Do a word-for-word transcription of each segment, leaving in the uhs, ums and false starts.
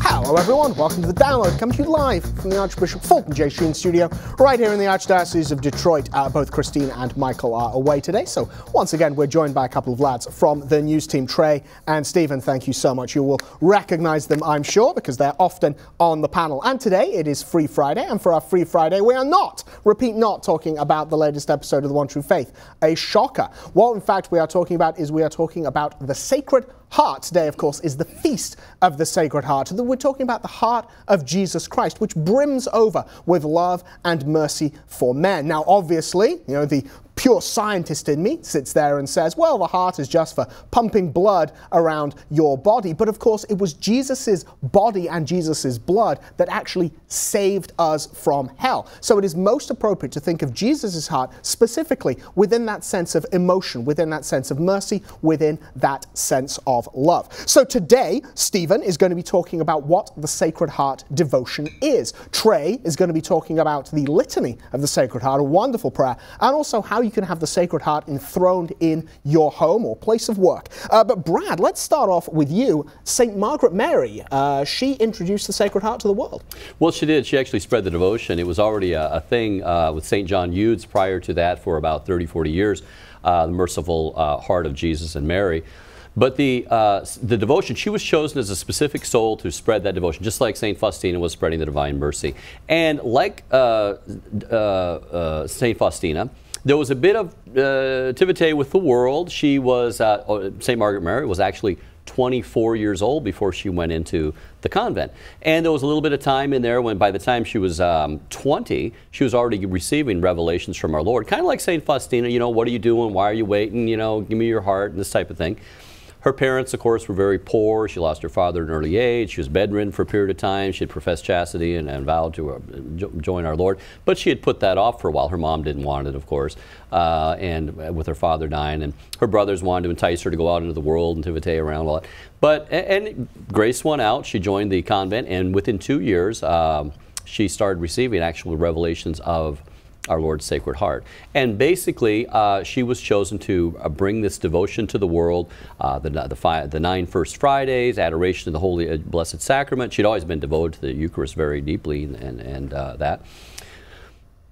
Hello everyone, welcome to The Download, coming to you live from the Archbishop Fulton J. Sheen studio, right here in the Archdiocese of Detroit. Uh, both Christine and Michael are away today, so once again we're joined by a couple of lads from the news team, Trey and Stephen. Thank you so much. You will recognise them, I'm sure, because they're often on the panel. And today it is Free Friday, and for our Free Friday we are not, repeat not, talking about the latest episode of The One True Faith, a shocker. What in fact we are talking about is we are talking about the Sacred Heart. Today, of course, is the Feast of the Sacred Heart. We're talking about the heart of Jesus Christ, which brims over with love and mercy for men. Now, obviously, you know, the pure scientist in me sits there and says, well, the heart is just for pumping blood around your body. But of course, it was Jesus's body and Jesus's blood that actually saved us from hell. So it is most appropriate to think of Jesus's heart specifically within that sense of emotion, within that sense of mercy, within that sense of love. So today, Stephen is going to be talking about what the Sacred Heart devotion is. Trey is going to be talking about the Litany of the Sacred Heart, a wonderful prayer, and also how you can have the Sacred Heart enthroned in your home or place of work. Uh, but Brad, let's start off with you. Saint Margaret Mary, uh, she introduced the Sacred Heart to the world. Well, she did. She actually spread the devotion. It was already a, a thing uh, with Saint John Eudes prior to that for about thirty, forty years, uh, the merciful uh, heart of Jesus and Mary. But the, uh, the devotion, she was chosen as a specific soul to spread that devotion, just like Saint Faustina was spreading the divine mercy. And like uh, uh, uh, Saint Faustina, there was a bit of uh, naivete with the world. She was, uh, Saint Margaret Mary was actually twenty-four years old before she went into the convent. And there was a little bit of time in there when by the time she was um, twenty, she was already receiving revelations from our Lord. Kind of like Saint Faustina, you know, what are you doing? Why are you waiting? You know, give me your heart and this type of thing. Her parents, of course, were very poor. She lost her father at an early age. She was bedridden for a period of time. She had professed chastity and, and vowed to uh, join our Lord. But she had put that off for a while. Her mom didn't want it, of course, uh, and with her father dying. And her brothers wanted to entice her to go out into the world and naivete around a lot. But, and, and grace won out. She joined the convent, and within two years, um, she started receiving actual revelations of our Lord's Sacred Heart. And basically, uh, she was chosen to uh, bring this devotion to the world, uh, the, the, fi the nine First Fridays, adoration of the Holy uh, Blessed Sacrament. She'd always been devoted to the Eucharist very deeply and, and uh, that.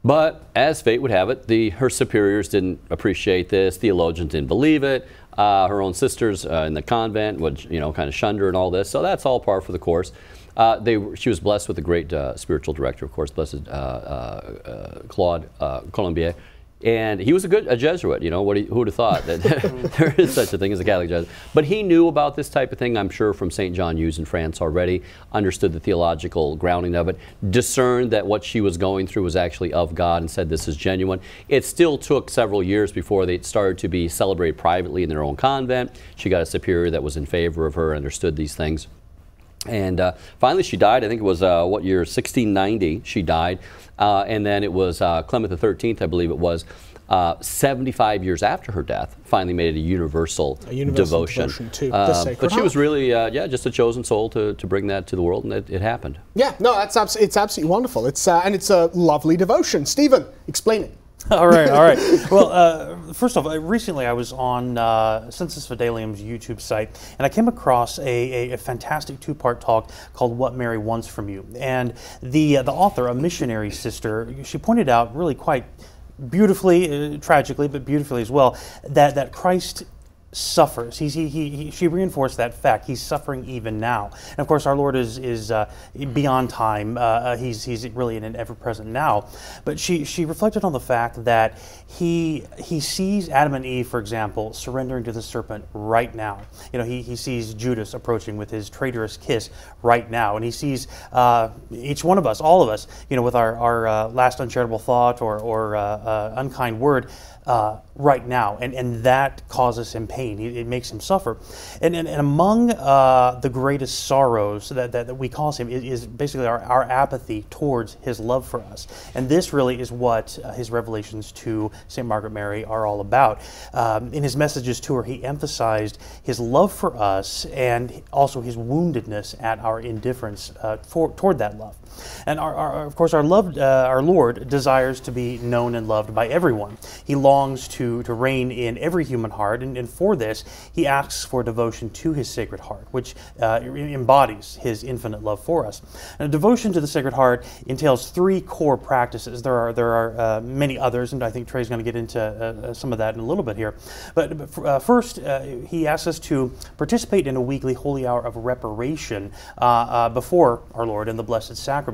But as fate would have it, the, her superiors didn't appreciate this. Theologians didn't believe it. Uh, her own sisters uh, in the convent would, you know, kind of shun her and all this. So that's all par for the course. Uh, they, she was blessed with a great uh, spiritual director, of course, blessed uh, uh, Claude uh, Colombier, and he was a good a Jesuit. You know, what he, who would have thought that there is such a thing as a Catholic Jesuit? But he knew about this type of thing, I'm sure, from Saint John Eudes in France already, understood the theological grounding of it, discerned that what she was going through was actually of God, and said this is genuine. It still took several years before they started to be celebrated privately in their own convent. She got a superior that was in favor of her, understood these things. And uh, finally she died, I think it was, uh, what year, sixteen ninety, she died. Uh, and then it was uh, Clement the Thirteenth, I believe it was, uh, seventy-five years after her death, finally made it a universal, a universal devotion. devotion to uh, the Sacred But she Heart. was really, uh, yeah, just a chosen soul to, to bring that to the world, and it, it happened. Yeah, no, that's abs it's absolutely wonderful. It's, uh, and it's a lovely devotion. Stephen, explain it. all right, all right. Well, uh, first off, recently I was on uh, Censis Fidelium's YouTube site, and I came across a, a, a fantastic two-part talk called "What Mary Wants from You." And the uh, the author, a missionary sister, she pointed out really quite beautifully, uh, tragically, but beautifully as well, that that Christ suffers. He's, he, he, he, she reinforced that fact. He's suffering even now. And of course, our Lord is, is uh, beyond time. Uh, he's, he's really in an ever-present now. But she, she reflected on the fact that he, he sees Adam and Eve, for example, surrendering to the serpent right now. You know, he, he sees Judas approaching with his traitorous kiss right now. And he sees uh, each one of us, all of us, you know, with our, our uh, last uncharitable thought or, or uh, uh, unkind word, uh, right now, and, and that causes him pain. It, it makes him suffer. And, and, and among uh, the greatest sorrows that, that, that we cause him is, is basically our, our apathy towards his love for us. And this really is what uh, his revelations to Saint Margaret Mary are all about. Um, in his messages to her, he emphasized his love for us and also his woundedness at our indifference uh, for, toward that love. And our, our, of course, our, loved, uh, our Lord desires to be known and loved by everyone. He longs to, to reign in every human heart, and, and for this, he asks for devotion to his Sacred Heart, which uh, embodies his infinite love for us. And devotion to the Sacred Heart entails three core practices. There are, there are uh, many others, and I think Trey's going to get into uh, some of that in a little bit here. But, but uh, first, uh, he asks us to participate in a weekly holy hour of reparation uh, uh, before our Lord in the Blessed Sacrament.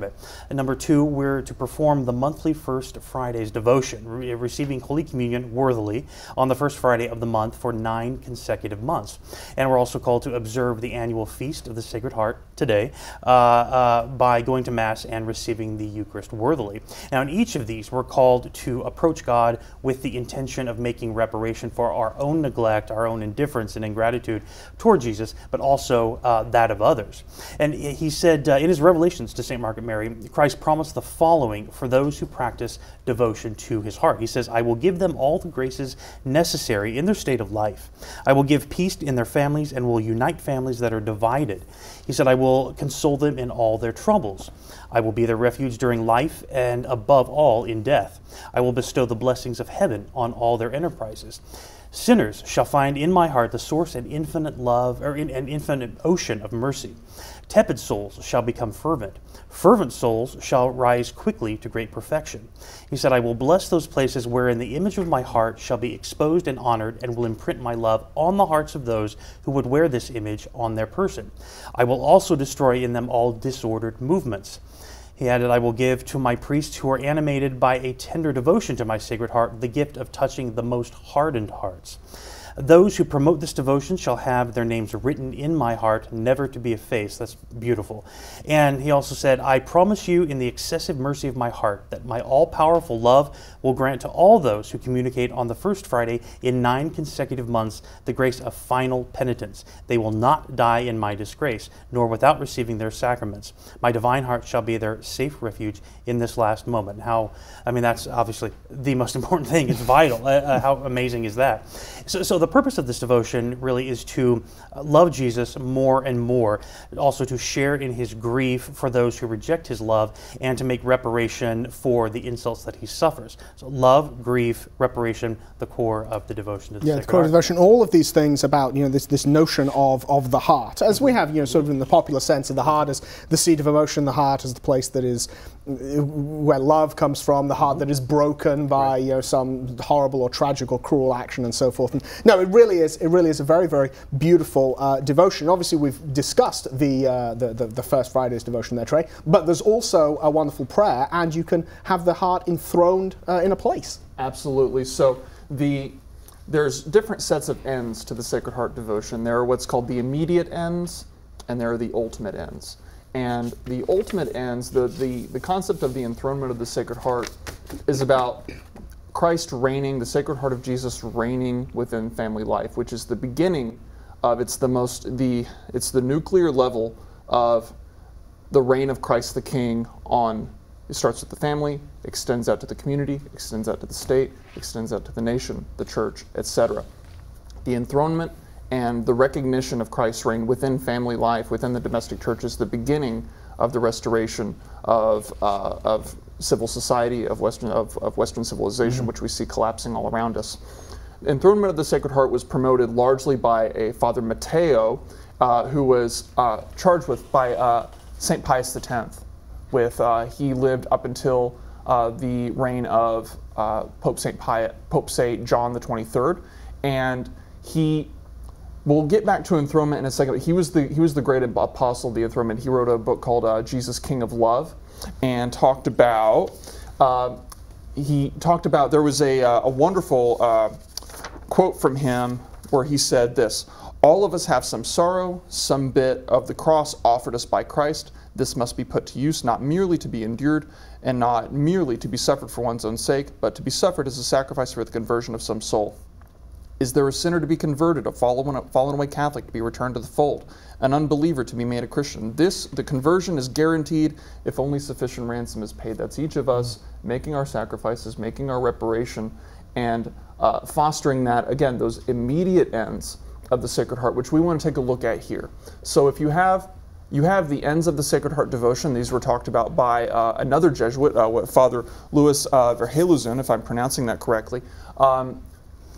And number two, we're to perform the monthly First Friday's devotion, re receiving Holy Communion worthily on the first Friday of the month for nine consecutive months. And we're also called to observe the annual Feast of the Sacred Heart today uh, uh, by going to Mass and receiving the Eucharist worthily. Now, in each of these, we're called to approach God with the intention of making reparation for our own neglect, our own indifference and ingratitude toward Jesus, but also uh, that of others. And he said uh, in his revelations to Saint Margaret Mary, Christ promised the following for those who practice devotion to his heart. He says, I will give them all the graces necessary in their state of life. I will give peace in their families and will unite families that are divided. He said, I will console them in all their troubles. I will be their refuge during life and above all in death. I will bestow the blessings of heaven on all their enterprises. Sinners shall find in my heart the source and infinite love, or in, an infinite ocean of mercy. Tepid souls shall become fervent. Fervent souls shall rise quickly to great perfection. He said, I will bless those places wherein the image of my heart shall be exposed and honored, and will imprint my love on the hearts of those who would wear this image on their person. I will also destroy in them all disordered movements. He added, I will give to my priests who are animated by a tender devotion to my Sacred Heart the gift of touching the most hardened hearts. Those who promote this devotion shall have their names written in my heart, never to be effaced. That's beautiful. And he also said, I promise you in the excessive mercy of my heart that my all-powerful love will grant to all those who communicate on the first Friday in nine consecutive months the grace of final penitence. They will not die in my disgrace, nor without receiving their sacraments. My divine heart shall be their safe refuge in this last moment. How, I mean, that's obviously the most important thing. It's vital. uh, how amazing is that? So, so the purpose of this devotion really is to love Jesus more and more, also to share in his grief for those who reject his love, and to make reparation for the insults that he suffers. So love, grief, reparation, the core of the devotion to the yeah, Sacred the core of devotion, all of these things about, you know, this, this notion of, of the heart, as we have, you know, sort of in the popular sense of the heart as the seat of emotion, the heart as the place that is where love comes from, the heart that is broken by, you know, some horrible or tragic or cruel action and so forth. And no, it really is. It really is a very, very beautiful uh, devotion. Obviously, we've discussed the, uh, the, the the First Friday's devotion there, Trey. But there's also a wonderful prayer, and you can have the heart enthroned uh, in a place. Absolutely. So the there's different sets of ends to the Sacred Heart devotion. There are what's called the immediate ends, and there are the ultimate ends. And the ultimate ends, the, the, the concept of the enthronement of the Sacred Heart is about Christ reigning, the Sacred Heart of Jesus reigning within family life, which is the beginning of, it's the most, the, it's the nuclear level of the reign of Christ the King on, it starts with the family, extends out to the community, extends out to the state, extends out to the nation, the church, et cetera. The enthronement and the recognition of Christ's reign within family life, within the domestic church, is the beginning of the restoration of, uh, of civil society, of Western, of, of Western civilization, mm-hmm. which we see collapsing all around us. Enthronement of the Sacred Heart was promoted largely by a Father Matteo, uh, who was uh, charged with by uh, Saint Pius the Tenth. With uh, he lived up until uh, the reign of uh, Pope Saint Pius, Pope Saint John the Twenty-Third, and he. We'll get back to enthronement in a second. He was the he was the great apostle of the enthronement. He wrote a book called uh, Jesus, King of Love, and talked about uh, he talked about there was a uh, a wonderful uh, quote from him where he said this: "All of us have some sorrow, some bit of the cross offered us by Christ. This must be put to use, not merely to be endured, and not merely to be suffered for one's own sake, but to be suffered as a sacrifice for the conversion of some soul. Is there a sinner to be converted, a fallen away Catholic to be returned to the fold, an unbeliever to be made a Christian? This, the conversion is guaranteed if only sufficient ransom is paid. That's each of us making our sacrifices, making our reparation, and uh, fostering that, again, those immediate ends of the Sacred Heart, which we want to take a look at here. So if you have You have the ends of the Sacred Heart devotion. These were talked about by uh, another Jesuit, uh, Father Louis uh, Verheiluzun, if I'm pronouncing that correctly. Um,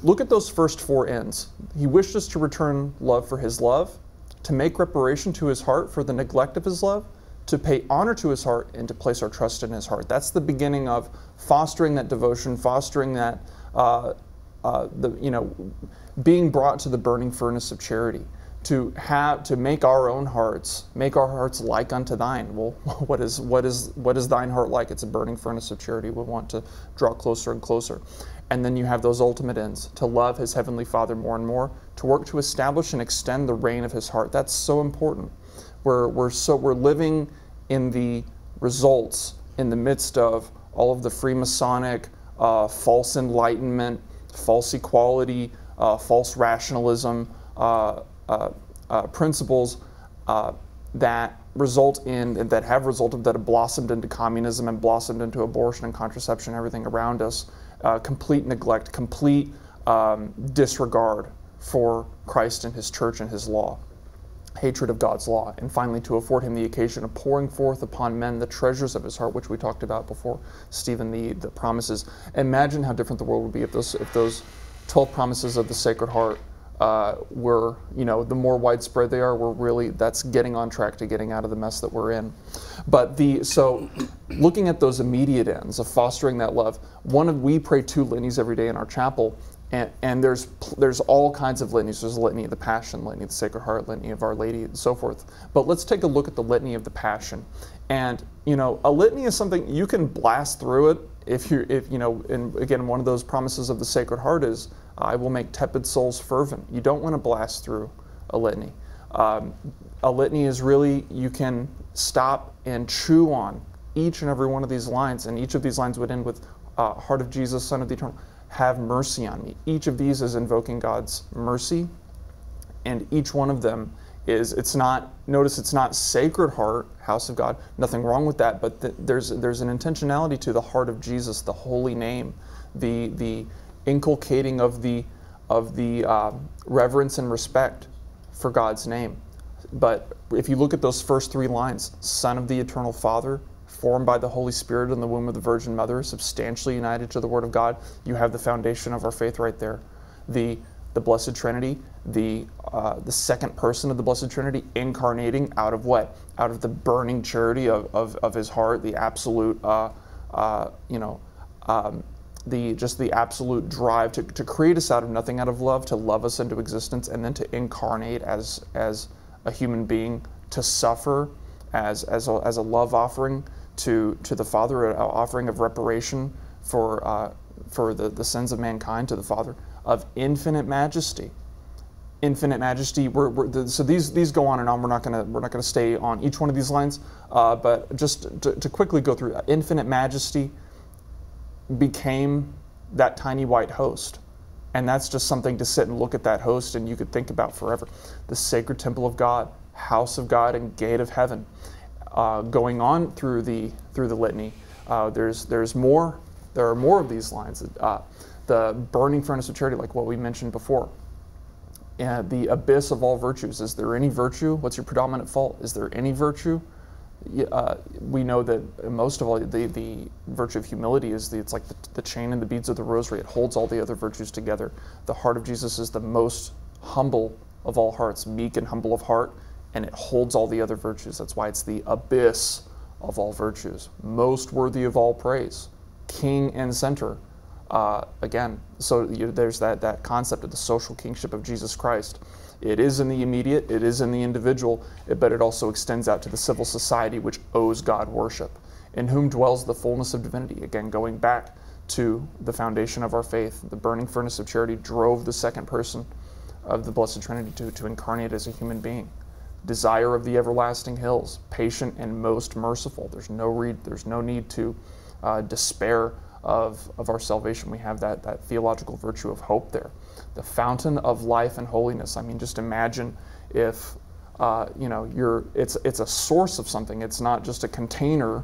look at those first four ends. He wished us to return love for his love, to make reparation to his heart for the neglect of his love, to pay honor to his heart, and to place our trust in his heart. That's the beginning of fostering that devotion, fostering that, uh, uh, the, you know, being brought to the burning furnace of charity. To have to make our own hearts, make our hearts like unto thine. Well, what is what is what is thine heart like? It's a burning furnace of charity. We want to draw closer and closer. And then you have those ultimate ends: to love his heavenly Father more and more, to work to establish and extend the reign of his heart. That's so important. We're we're so we're living in the results in the midst of all of the Freemasonic, uh, false enlightenment, false equality, uh, false rationalism. Uh, Uh, uh, principles uh, that result in, that have resulted, that have blossomed into communism and blossomed into abortion and contraception, everything around us, uh, complete neglect, complete um, disregard for Christ and his church and his law, hatred of God's law, and finally to afford him the occasion of pouring forth upon men the treasures of his heart, which we talked about before, Stephen, the, the promises. Imagine how different the world would be if those, if those twelve promises of the Sacred Heart Uh, we're, you know, the more widespread they are, we're really, that's getting on track to getting out of the mess that we're in. But the, so looking at those immediate ends of fostering that love, one of, we pray two litanies every day in our chapel, and, and there's, there's all kinds of litanies. There's a litany of the Passion, litany of the Sacred Heart, litany of Our Lady, and so forth. But let's take a look at the litany of the Passion. And, you know, a litany is something, you can blast through it if you, if, you know, and again, one of those promises of the Sacred Heart is, I will make tepid souls fervent. You don't want to blast through a litany. Um, a litany is really, you can stop and chew on each and every one of these lines, and each of these lines would end with, uh, Heart of Jesus, Son of the Eternal, have mercy on me. Each of these is invoking God's mercy, and each one of them is, it's not, notice it's not Sacred Heart, House of God, nothing wrong with that, but th there's, there's an intentionality to the Heart of Jesus, the holy name, the, the, inculcating of the of the uh, reverence and respect for God's name. But if you look at those first three lines, Son of the Eternal Father, formed by the Holy Spirit in the womb of the Virgin Mother, substantially united to the Word of God, you have the foundation of our faith right there. The the Blessed Trinity, the uh, the second person of the Blessed Trinity, incarnating out of what? Out of the burning charity of, of, of his heart, the absolute, uh, uh, you know, um, The, just the absolute drive to, to create us out of nothing, out of love, to love us into existence, and then to incarnate as, as a human being, to suffer as, as, a, as a love offering to, to the Father, an offering of reparation for, uh, for the, the sins of mankind to the Father, of infinite majesty. Infinite majesty. We're, we're the, so these these go on and on. We're not gonna we're not gonna stay on each one of these lines, uh, but just to, to quickly go through. Infinite majesty became that tiny white host, and that's just something to sit and look at that host, and you could think about forever. The sacred temple of God, house of God, and gate of heaven. Uh, going on through the through the litany, uh, there's there's more. There are more of these lines. Uh, the burning furnace of charity, like what we mentioned before. Uh, the abyss of all virtues. Is there any virtue? What's your predominant fault? Is there any virtue? Uh, we know that most of all, the, the virtue of humility is the, it's like the, the chain and the beads of the rosary. It holds all the other virtues together. The heart of Jesus is the most humble of all hearts, meek and humble of heart, and it holds all the other virtues. That's why it's the abyss of all virtues, most worthy of all praise, king and center. Uh, again, so you, there's that, that concept of the social kingship of Jesus Christ. It is in the immediate, it is in the individual, but it also extends out to the civil society, which owes God worship, in whom dwells the fullness of divinity. Again, going back to the foundation of our faith, the burning furnace of charity drove the second person of the Blessed Trinity to, to incarnate as a human being. desire of the everlasting hills, patient and most merciful. There's no re there's no need to uh, despair of, of our salvation. We have that, that theological virtue of hope there. The fountain of life and holiness. I mean, just imagine if uh, you know, you're, it's, it's a source of something. It's not just a container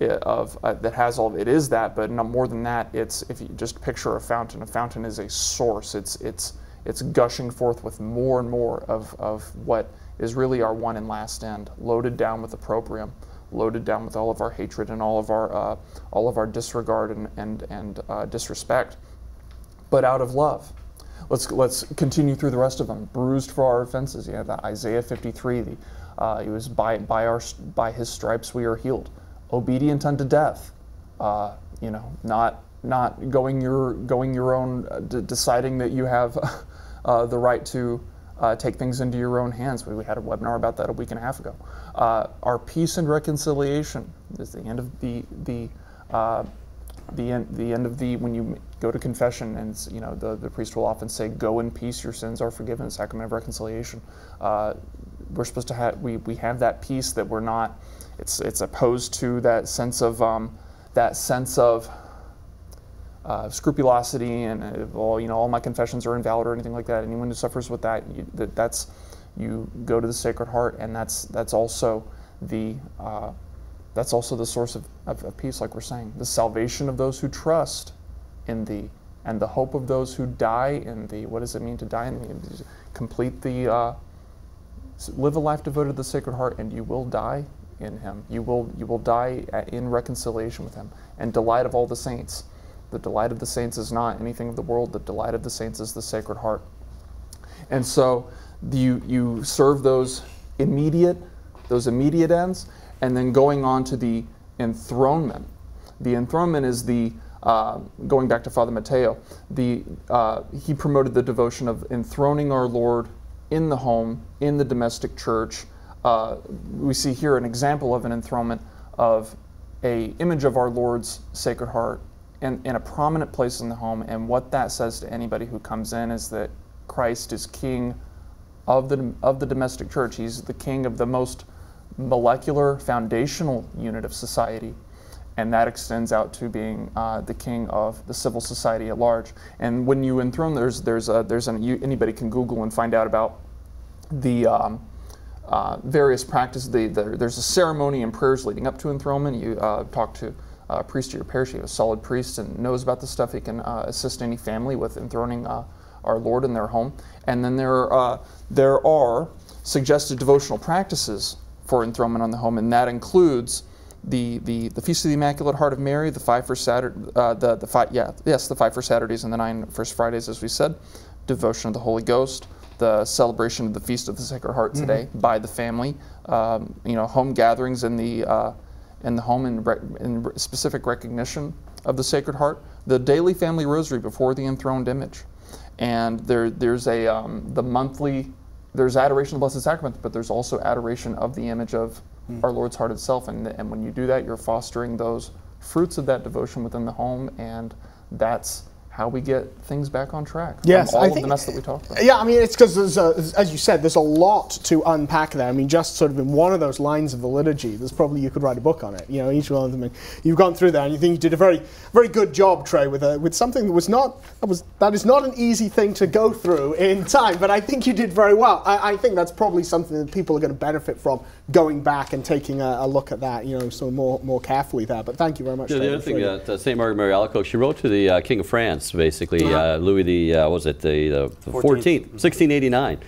of, uh, that has all, it is that, but no more than that, it's, if you just picture a fountain, a fountain is a source. It's, it's, it's gushing forth with more and more of, of what is really our one and last end, loaded down with opprobrium, loaded down with all of our hatred and all of our, uh, all of our disregard and, and, and uh, disrespect, but out of love. Let's, let's continue through the rest of them. Bruised for our offenses, you know, that Isaiah fifty-three, the, uh, it was by, by, our, by his stripes we are healed. Obedient unto death, uh, you know, not, not going your, going your own, uh, d deciding that you have uh, the right to uh, take things into your own hands. We, we had a webinar about that a week and a half ago. Uh, our peace and reconciliation is the end of the, the, uh, the, end, the end of the, when you go to confession, and you know, the, the priest will often say, go in peace, your sins are forgiven, sacrament of reconciliation. Uh, we're supposed to have, we, we have that peace that we're not, it's, it's opposed to that sense of, um, that sense of, Uh, scrupulosity and uh, all, you know, all my confessions are invalid or anything like that. Anyone who suffers with that, you, that that's, you go to the Sacred Heart, and that's that's also the uh, that's also the source of, of, of peace, like we're saying. The salvation of those who trust in Thee, and the hope of those who die in Thee. What does it mean to die in Thee? Complete the uh, live a life devoted to the Sacred Heart, and you will die in Him. You will you will die in reconciliation with Him. And delight of all the saints. The delight of the saints is not anything of the world. The delight of the saints is the Sacred Heart. And so you, you serve those immediate, those immediate ends, and then going on to the enthronement. The enthronement is the, uh, going back to Father Matteo, the, uh, he promoted the devotion of enthroning our Lord in the home, in the domestic church. Uh, we see here an example of an enthronement of an image of our Lord's Sacred Heart In, in a prominent place in the home, and what that says to anybody who comes in is that Christ is King of the, of the domestic church. He's the King of the most molecular, foundational unit of society, and that extends out to being uh, the King of the civil society at large. And when you enthrone, there's there's a, there's an, you, anybody can Google and find out about the um, uh, various practices. The, the, there's a ceremony and prayers leading up to enthronement. You uh, talk to a priest of your parish, a solid priest, and knows about this stuff. He can uh, assist any family with enthroning uh, our Lord in their home. And then there, uh, there are suggested devotional practices for enthronement on the home, and that includes the the, the Feast of the Immaculate Heart of Mary, the five for Saturday, uh, the the five, yeah, yes, the five for Saturdays and the nine first Fridays, as we said, devotion of the Holy Ghost, the celebration of the Feast of the Sacred Heart today mm-hmm. by the family, um, you know, home gatherings in the uh, in the home in, in specific recognition of the Sacred Heart, the daily family rosary before the enthroned image. And there, there's a, um, the monthly, there's adoration of the Blessed Sacrament, but there's also adoration of the image of mm. our Lord's heart itself. And, and when you do that, you're fostering those fruits of that devotion within the home, and that's how we get things back on track. Yes, all I of think, the mess that we talked about. Yeah, I mean, it's because, as you said, there's a lot to unpack there. I mean, just sort of in one of those lines of the liturgy, there's probably, you could write a book on it. You know, each one of them, and you've gone through there, and you think you did a very, very good job, Trey, with a, with something that was not, that was, that is not an easy thing to go through in time, but I think you did very well. I, I think that's probably something that people are going to benefit from, going back and taking a, a look at that, you know, so more, more carefully there. But thank you very much. Yeah, Trey, the other thing that uh, Saint Margaret Mary Alacoque, she wrote to the uh, King of France, basically, uh, Louis the, uh, what was it, the, the fourteenth, sixteen eighty-nine,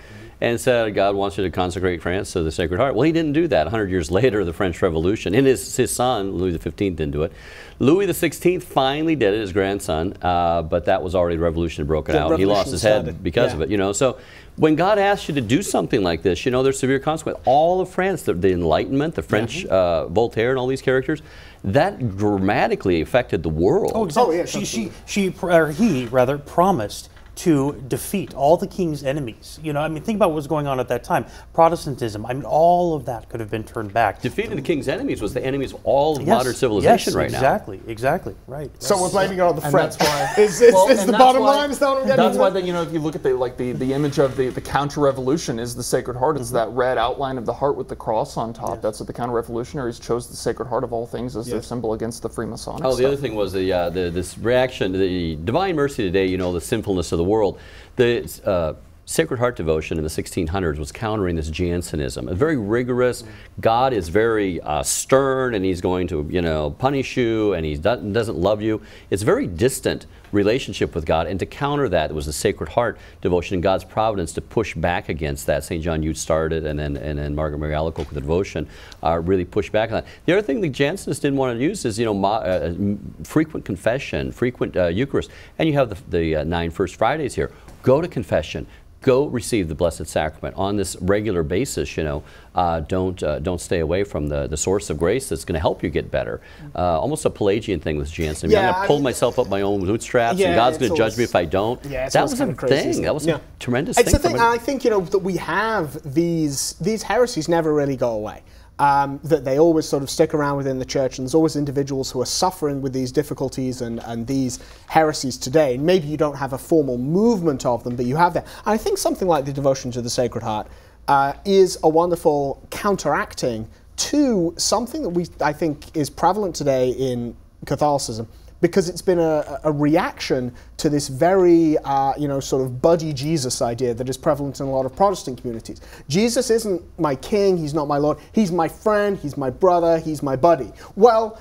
and said God wants you to consecrate France to the Sacred Heart. Well, he didn't do that. one hundred years later, the French Revolution, and his, his son, Louis the fifteenth, didn't do it. Louis the sixteenth finally did it, his grandson, uh, but that was already, the revolution had broken the out. He lost his head started. because yeah. of it, you know. So when God asks you to do something like this, you know, there's severe consequence. All of France, the, the Enlightenment, the French, uh, Voltaire and all these characters, that dramatically affected the world. Oh, exactly. Oh, yeah, she, she, she, or he rather, promised to defeat all the king's enemies. You know, I mean, think about what was going on at that time. Protestantism, I mean, all of that could have been turned back. Defeating the king's enemies was the enemies of all yes, modern civilization yes, right exactly, now. Exactly, exactly, right. Yes. So we're blaming it on the French. Is the bottom why, line? Is that what I'm getting That's why, the, you know, if you look at the, like, the, the image of the, the counter-revolution is the Sacred Heart. Mm-hmm. It's that red outline of the heart with the cross on top. Yes. That's what the counter-revolutionaries chose the Sacred Heart of all things as yes. their symbol against the Freemasonics. Oh, the stuff. Other thing was the, uh, the this reaction, the Divine Mercy today, you know, the sinfulness of the world. The uh, Sacred Heart devotion in the sixteen hundreds was countering this Jansenism. A very rigorous, God is very uh, stern and he's going to, you know, punish you and he doesn't love you. It's very distant relationship with God, and to counter that was the Sacred Heart devotion and God's providence to push back against that. Saint John Eudes started, and then and then Margaret Mary Alacoque with the devotion uh, really pushed back on that. The other thing the Jansenists didn't want to use is, you know, ma uh, frequent confession, frequent uh, Eucharist, and you have the, the uh, nine First Fridays here. Go to confession. Go receive the Blessed Sacrament on this regular basis. You know, uh, don't uh, don't stay away from the the source of grace that's going to help you get better. Uh, almost a Pelagian thing with Jansen. Yeah, I mean, I'm going to pull mean, myself up my own bootstraps, yeah, and God's going to judge me if I don't. Yeah, that was a thing. That was yeah. a tremendous it's thing. It's a thing. I think, you know, that we have these these heresies never really go away. Um, that they always sort of stick around within the church, and there's always individuals who are suffering with these difficulties and, and these heresies today. Maybe you don't have a formal movement of them, but you have that. And I think something like the devotion to the Sacred Heart uh, is a wonderful counteracting to something that we, I think, is prevalent today in Catholicism, because it's been a, a reaction to this very, uh, you know, sort of buddy Jesus idea that is prevalent in a lot of Protestant communities. Jesus isn't my king, he's not my Lord, he's my friend, he's my brother, he's my buddy. Well,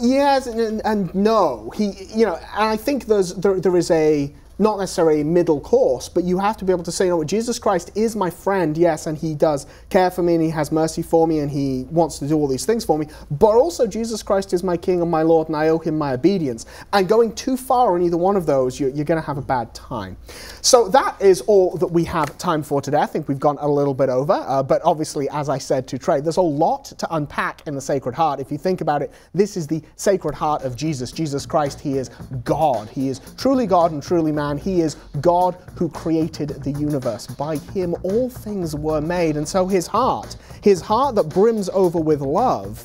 yes and, and no. He, you know, and I think there's, there, there is a, not necessarily a middle course, but you have to be able to say, you know, Jesus Christ is my friend, yes, and he does care for me, and he has mercy for me, and he wants to do all these things for me, but also Jesus Christ is my king and my Lord, and I owe him my obedience. And going too far in either one of those, you're, you're going to have a bad time. So that is all that we have time for today. I think we've gone a little bit over, uh, but obviously, as I said to Trey, there's a lot to unpack in the Sacred Heart. If you think about it, this is the Sacred Heart of Jesus. Jesus Christ, he is God. He is truly God and truly man. And he is God who created the universe. By him all things were made. And so his heart, his heart that brims over with love,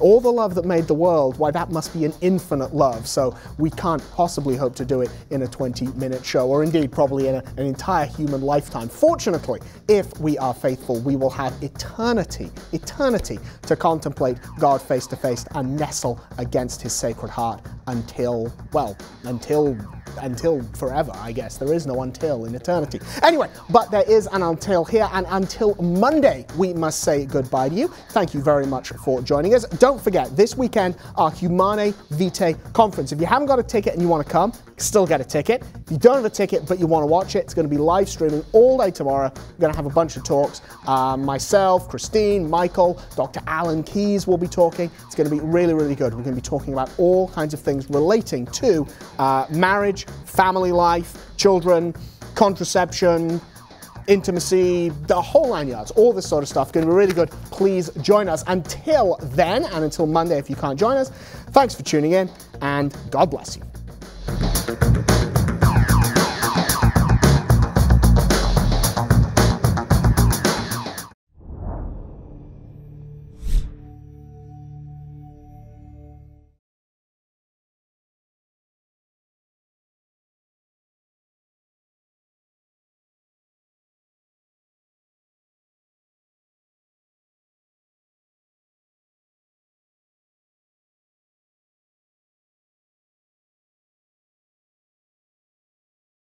all the love that made the world, why, that must be an infinite love. So we can't possibly hope to do it in a twenty-minute show, or indeed probably in a, an entire human lifetime. Fortunately, if we are faithful, we will have eternity, eternity to contemplate God face to face and nestle against his Sacred Heart until, well, until... until forever, I guess. There is no until in eternity. Anyway, but there is an until here, and until Monday, we must say goodbye to you. Thank you very much for joining us. Don't forget, this weekend, our Humanae Vitae conference. If you haven't got a ticket and you want to come, still get a ticket. If you don't have a ticket but you want to watch it, it's going to be live streaming all day tomorrow. We're going to have a bunch of talks. Uh, myself, Christine, Michael, Doctor Alan Keyes will be talking. It's going to be really, really good. We're going to be talking about all kinds of things relating to uh, marriage, family life, children, contraception, intimacy, the whole nine yards, all this sort of stuff. Going to be really good. Please join us. Until then, and until Monday, if you can't join us, thanks for tuning in, and God bless you.